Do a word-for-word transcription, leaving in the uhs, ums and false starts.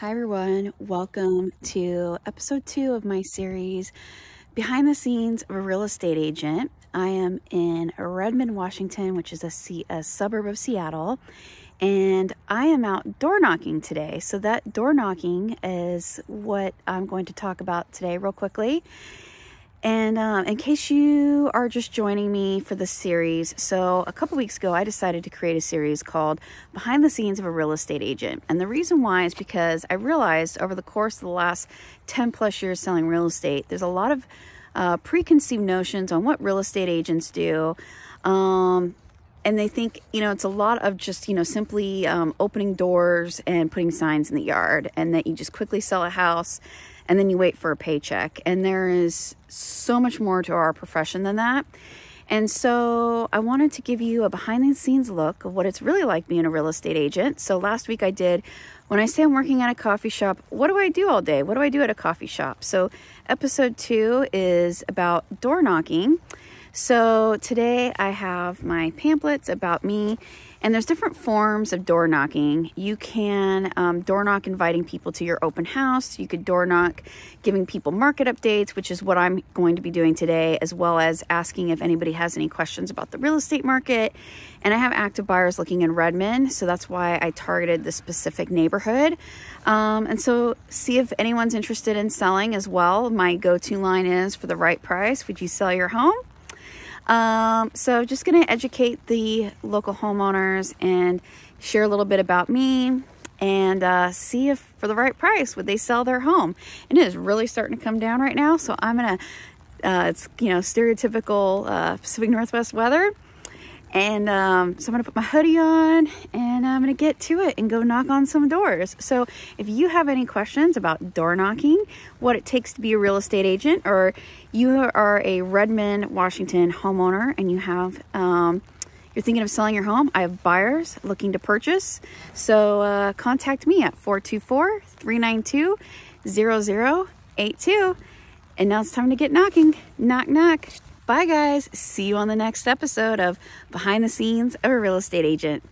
Hi everyone, welcome to episode two of my series, Behind the Scenes of a Real Estate Agent. I am in Redmond, Washington, which is a, C a suburb of Seattle, and I am out door knocking today. So that door knocking is what I'm going to talk about today real quickly. And um, in case you are just joining me for this series, so a couple weeks ago, I decided to create a series called Behind the Scenes of a Real Estate Agent. And the reason why is because I realized over the course of the last ten plus years selling real estate, there's a lot of uh, preconceived notions on what real estate agents do. Um, and they think, you know, it's a lot of just, you know, simply um, opening doors and putting signs in the yard, and that you just quickly sell a house and then you wait for a paycheck. And there is so much more to our profession than that. And so I wanted to give you a behind the scenes look of what it's really like being a real estate agent. So last week I did, when I say I'm working at a coffee shop, what do I do all day? What do I do at a coffee shop? So episode two is about door knocking. So today I have my pamphlets about me, and there's different forms of door knocking. You can um, door knock inviting people to your open house. You could door knock giving people market updates, which is what I'm going to be doing today, as well as asking if anybody has any questions about the real estate market. And I have active buyers looking in Redmond, so that's why I targeted this specific neighborhood. Um, and so see if anyone's interested in selling as well. My go-to line is, for the right price, would you sell your home? Um, so just going to educate the local homeowners and share a little bit about me, and uh, see if for the right price, would they sell their home? And it is really starting to come down right now. So I'm going to, uh, it's, you know, stereotypical, uh, Pacific Northwest weather. And, um, so I'm going to put my hoodie on and I'm going to get to it and go knock on some doors. So if you have any questions about door knocking, what it takes to be a real estate agent, or you are a Redmond, Washington homeowner and you have, um, you're thinking of selling your home, I have buyers looking to purchase. So, uh, contact me at four two four, three nine two, zero zero eight two. And now it's time to get knocking. Knock, knock. Bye guys, see you on the next episode of Behind the Scenes of a Real Estate Agent.